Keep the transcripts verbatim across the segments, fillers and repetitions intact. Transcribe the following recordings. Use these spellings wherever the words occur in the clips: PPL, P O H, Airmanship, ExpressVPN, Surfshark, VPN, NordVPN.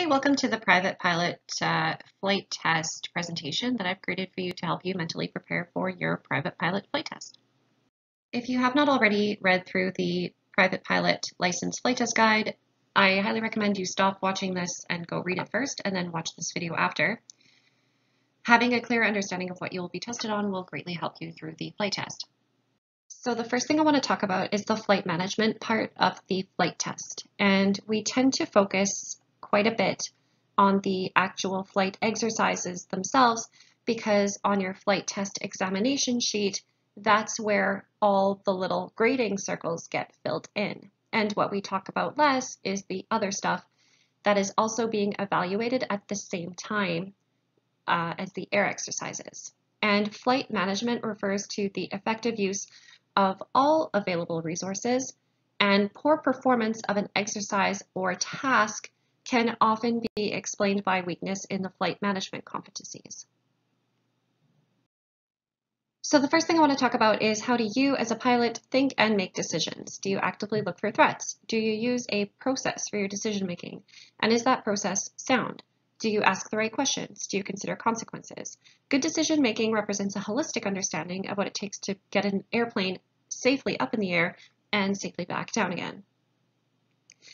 Hey, welcome to the private pilot uh, flight test presentation that I've created for you to help you mentally prepare for your private pilot flight test. If you have not already read through the private pilot license flight test guide, I highly recommend you stop watching this and go read it first and then watch this video after. Having a clear understanding of what you will be tested on will greatly help you through the flight test. So the first thing I want to talk about is the flight management part of the flight test, and we tend to focus quite a bit on the actual flight exercises themselves, because on your flight test examination sheet, that's where all the little grading circles get filled in. And what we talk about less is the other stuff that is also being evaluated at the same time uh, as the air exercises. And flight management refers to the effective use of all available resources, and poor performance of an exercise or task can often be explained by weakness in the flight management competencies. So the first thing I want to talk about is, how do you as a pilot think and make decisions? Do you actively look for threats? Do you use a process for your decision making? And is that process sound? Do you ask the right questions? Do you consider consequences? Good decision making represents a holistic understanding of what it takes to get an airplane safely up in the air and safely back down again.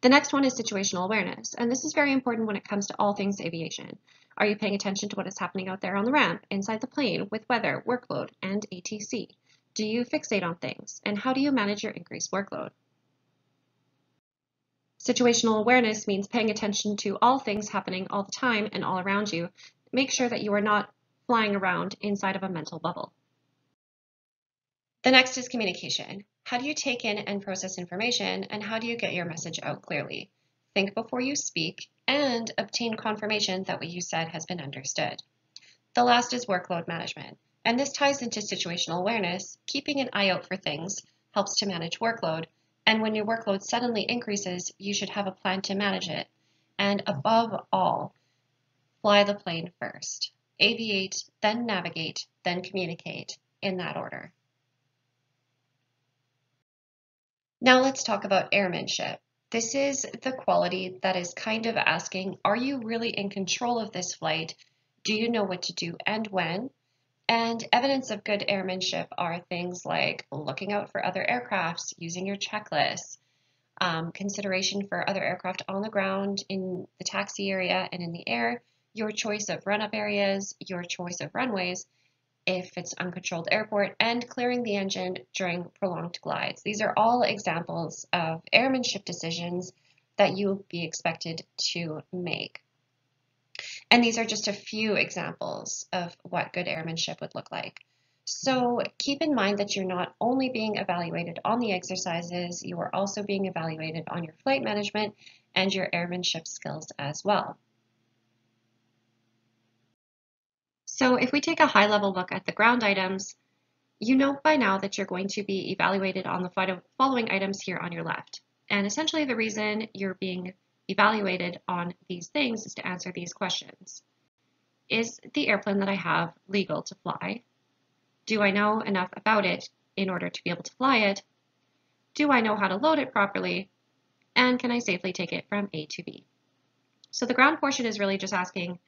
The next one is situational awareness, and this is very important when it comes to all things aviation. Are you paying attention to what is happening out there on the ramp, inside the plane, with weather, workload, and et cetera? Do you fixate on things, and how do you manage your increased workload? Situational awareness means paying attention to all things happening all the time and all around you. Make sure that you are not flying around inside of a mental bubble. The next is communication. How do you take in and process information, and how do you get your message out clearly? Think before you speak and obtain confirmation that what you said has been understood. The last is workload management, and this ties into situational awareness. Keeping an eye out for things helps to manage workload, and when your workload suddenly increases, you should have a plan to manage it. And above all, fly the plane first. Aviate, then navigate, then communicate, in that order. Now let's talk about airmanship. This is the quality that is kind of asking, are you really in control of this flight? Do you know what to do and when? And evidence of good airmanship are things like looking out for other aircrafts, using your checklist, um, consideration for other aircraft on the ground, in the taxi area and in the air, your choice of run-up areas, your choice of runways, if it's uncontrolled airport, and clearing the engine during prolonged glides. These are all examples of airmanship decisions that you will be expected to make. And these are just a few examples of what good airmanship would look like. So keep in mind that you're not only being evaluated on the exercises, you are also being evaluated on your flight management and your airmanship skills as well. So if we take a high-level look at the ground items, you know by now that you're going to be evaluated on the following items here on your left. And essentially the reason you're being evaluated on these things is to answer these questions. Is the airplane that I have legal to fly? Do I know enough about it in order to be able to fly it? Do I know how to load it properly? And can I safely take it from A to B? So the ground portion is really just asking,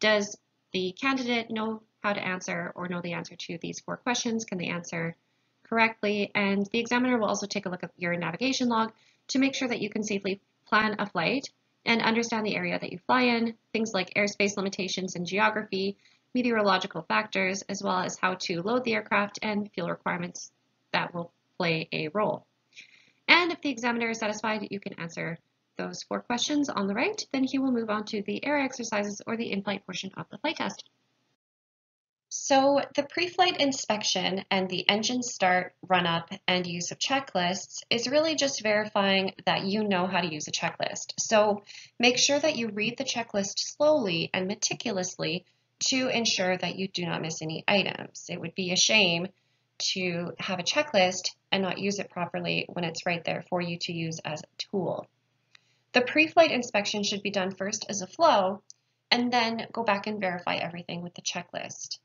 does the candidate know how to answer or know the answer to these four questions? Can they answer correctly? And the examiner will also take a look at your navigation log to make sure that you can safely plan a flight and understand the area that you fly in, things like airspace limitations and geography, meteorological factors, as well as how to load the aircraft and fuel requirements that will play a role. And if the examiner is satisfied that you can answer those four questions on the right, then he will move on to the air exercises or the in-flight portion of the flight test. So the pre-flight inspection and the engine start, run-up, and use of checklists is really just verifying that you know how to use a checklist. So make sure that you read the checklist slowly and meticulously to ensure that you do not miss any items. It would be a shame to have a checklist and not use it properly when it's right there for you to use as a tool. The pre-flight inspection should be done first as a flow, and then go back and verify everything with the checklist.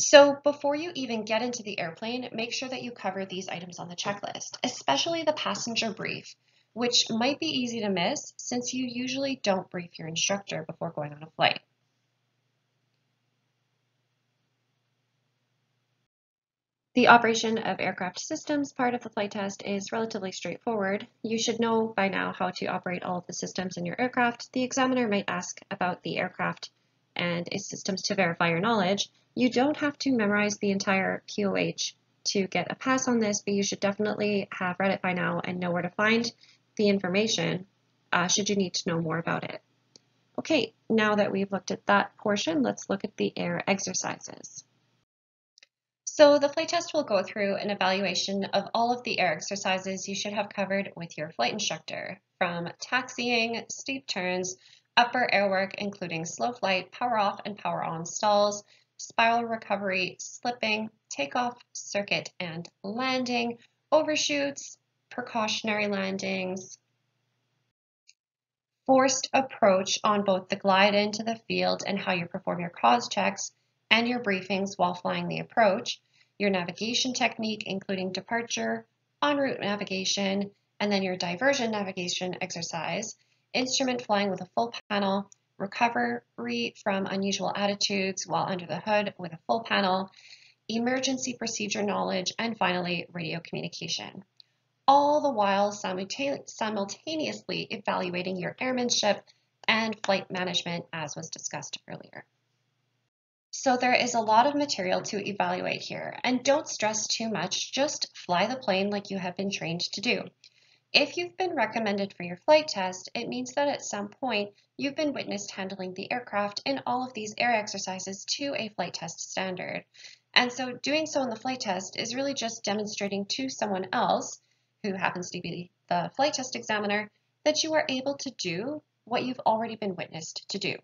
So before you even get into the airplane, make sure that you cover these items on the checklist, especially the passenger brief, which might be easy to miss since you usually don't brief your instructor before going on a flight. The operation of aircraft systems part of the flight test is relatively straightforward. You should know by now how to operate all of the systems in your aircraft. The examiner might ask about the aircraft and its systems to verify your knowledge. You don't have to memorize the entire P O H to get a pass on this, but you should definitely have read it by now and know where to find the information uh, should you need to know more about it. Okay, now that we've looked at that portion, let's look at the air exercises. So the flight test will go through an evaluation of all of the air exercises you should have covered with your flight instructor, from taxiing, steep turns, upper airwork, including slow flight, power off and power on stalls, spiral recovery, slipping, takeoff, circuit and landing, overshoots, precautionary landings, forced approach on both the glide into the field and how you perform your cause checks, and your briefings while flying the approach, your navigation technique, including departure, en route navigation, and then your diversion navigation exercise, instrument flying with a full panel, recovery from unusual attitudes while under the hood with a full panel, emergency procedure knowledge, and finally, radio communication. All the while simultaneously evaluating your airmanship and flight management, as was discussed earlier. So there is a lot of material to evaluate here, and don't stress too much, just fly the plane like you have been trained to do. If you've been recommended for your flight test, it means that at some point you've been witnessed handling the aircraft in all of these air exercises to a flight test standard. And so doing so in the flight test is really just demonstrating to someone else, who happens to be the flight test examiner, that you are able to do what you've already been witnessed to do.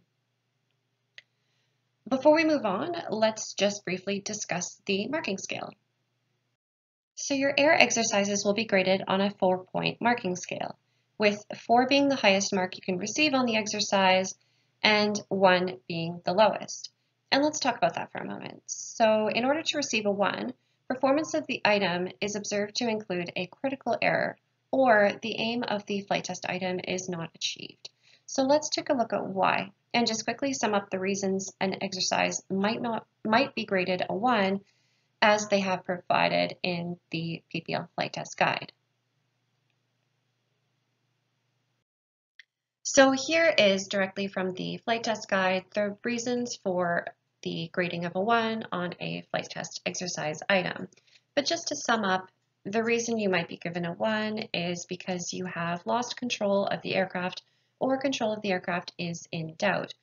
Before we move on, let's just briefly discuss the marking scale. So your air exercises will be graded on a four-point marking scale, with four being the highest mark you can receive on the exercise and one being the lowest. And let's talk about that for a moment. So in order to receive a one, performance of the item is observed to include a critical error, or the aim of the flight test item is not achieved. So let's take a look at why, and just quickly sum up the reasons an exercise might not might be graded a one as they have provided in the P P L flight test guide. So here is directly from the flight test guide the reasons for the grading of a one on a flight test exercise item. But just to sum up, the reason you might be given a one is because you have lost control of the aircraft or control of the aircraft is in doubt.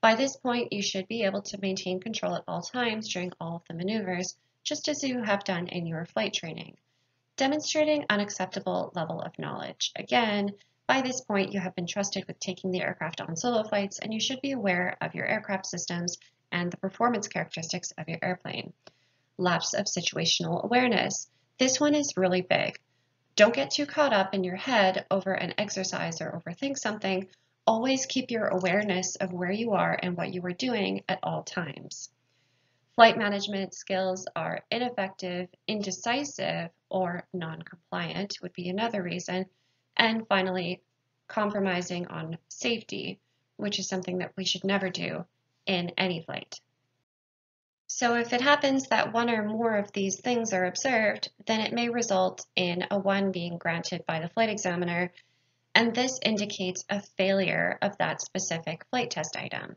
By this point, you should be able to maintain control at all times during all of the maneuvers, just as you have done in your flight training. Demonstrating an acceptable level of knowledge. Again, by this point, you have been trusted with taking the aircraft on solo flights, and you should be aware of your aircraft systems and the performance characteristics of your airplane. Lapse of situational awareness. This one is really big. Don't get too caught up in your head over an exercise or overthink something. Always keep your awareness of where you are and what you are doing at all times. Flight management skills are ineffective, indecisive, or non-compliant would be another reason. And finally, compromising on safety, which is something that we should never do in any flight. So if it happens that one or more of these things are observed, then it may result in a one being granted by the flight examiner, and this indicates a failure of that specific flight test item.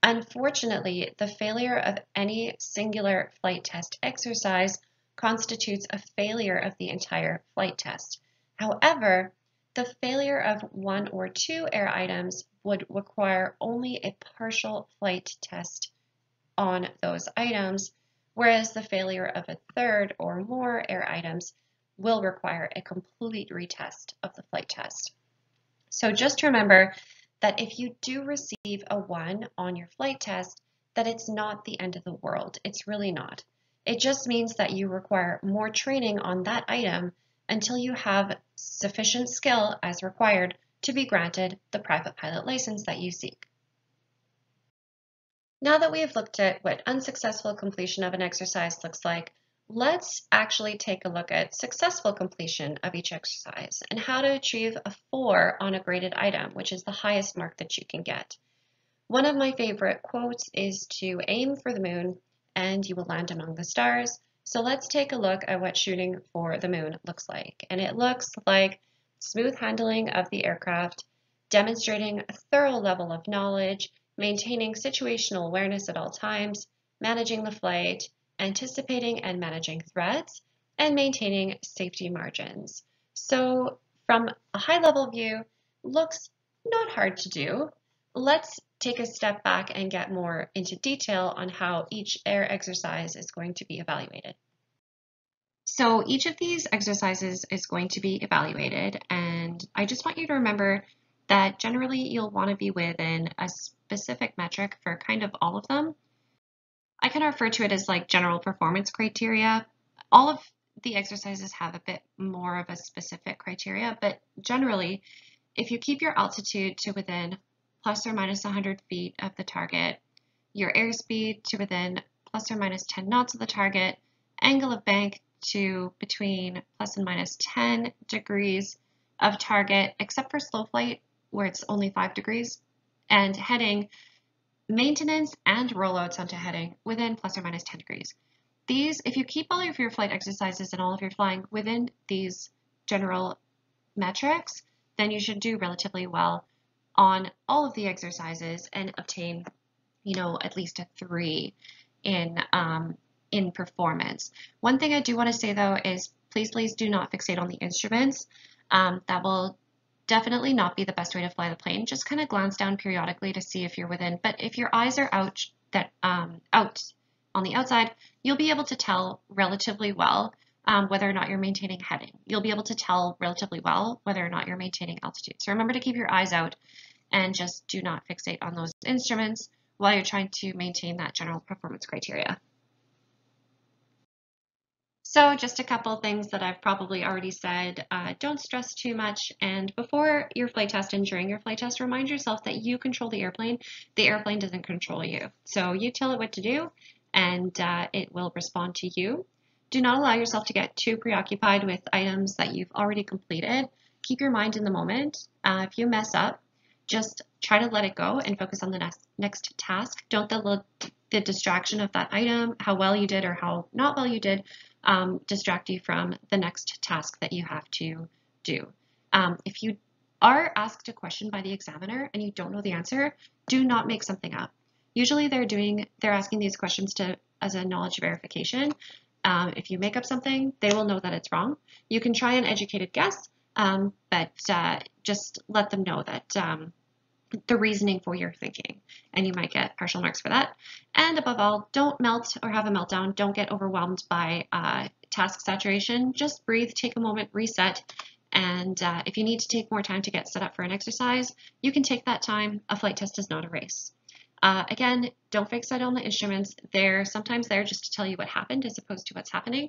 Unfortunately, the failure of any singular flight test exercise constitutes a failure of the entire flight test. However, the failure of one or two air items would require only a partial flight test on those items, whereas the failure of a third or more air items will require a complete retest of the flight test. So just remember that if you do receive a one on your flight test, that it's not the end of the world. It's really not. It just means that you require more training on that item until you have sufficient skill as required to be granted the private pilot license that you seek. Now that we have looked at what unsuccessful completion of an exercise looks like, Let's actually take a look at successful completion of each exercise and how to achieve a four on a graded item, which is the highest mark that you can get. One of my favorite quotes is to aim for the moon and you will land among the stars. So let's take a look at what shooting for the moon looks like. And it looks like smooth handling of the aircraft, demonstrating a thorough level of knowledge, maintaining situational awareness at all times, managing the flight, anticipating and managing threats, and maintaining safety margins. So from a high-level view, looks not hard to do. Let's take a step back and get more into detail on how each air exercise is going to be evaluated. So each of these exercises is going to be evaluated, and I just want you to remember that generally you'll want to be within a specific metric for kind of all of them. I kind of refer to it as like general performance criteria. All of the exercises have a bit more of a specific criteria, but generally, if you keep your altitude to within plus or minus one hundred feet of the target, your airspeed to within plus or minus ten knots of the target, angle of bank to between plus and minus ten degrees of target, except for slow flight where it's only five degrees, and heading, maintenance and rollouts onto heading within plus or minus ten degrees. These, if you keep all of your flight exercises and all of your flying within these general metrics, then you should do relatively well on all of the exercises and obtain, you know, at least a three in, um, in performance. One thing I do want to say though is please, please do not fixate on the instruments. Um, that will definitely not be the best way to fly the plane. Just kind of glance down periodically to see if you're within, but if your eyes are out that um, out on the outside, you'll be able to tell relatively well um, whether or not you're maintaining heading. You'll be able to tell relatively well whether or not you're maintaining altitude. So remember to keep your eyes out and just do not fixate on those instruments while you're trying to maintain that general performance criteria. So just a couple things that I've probably already said, uh, don't stress too much, and before your flight test and during your flight test, remind yourself that you control the airplane, the airplane doesn't control you. So you tell it what to do, and uh, it will respond to you. Do not allow yourself to get too preoccupied with items that you've already completed. Keep your mind in the moment. Uh, if you mess up, just try to let it go and focus on the next, next task. Don't the, the distraction of that item, how well you did or how not well you did, Um, distract you from the next task that you have to do. Um, if you are asked a question by the examiner and you don't know the answer, do not make something up. Usually they're doing, they're asking these questions to as a knowledge verification. Um, if you make up something, they will know that it's wrong. You can try an educated guess, um, but uh, just let them know that um, the reasoning for your thinking, and you might get partial marks for that. And above all, don't melt or have a meltdown. Don't get overwhelmed by uh, task saturation. Just breathe, take a moment, reset, and uh, if you need to take more time to get set up for an exercise, you can take that time. A flight test is not a race. Uh, again, don't fixate on the instruments. They're sometimes there just to tell you what happened as opposed to what's happening.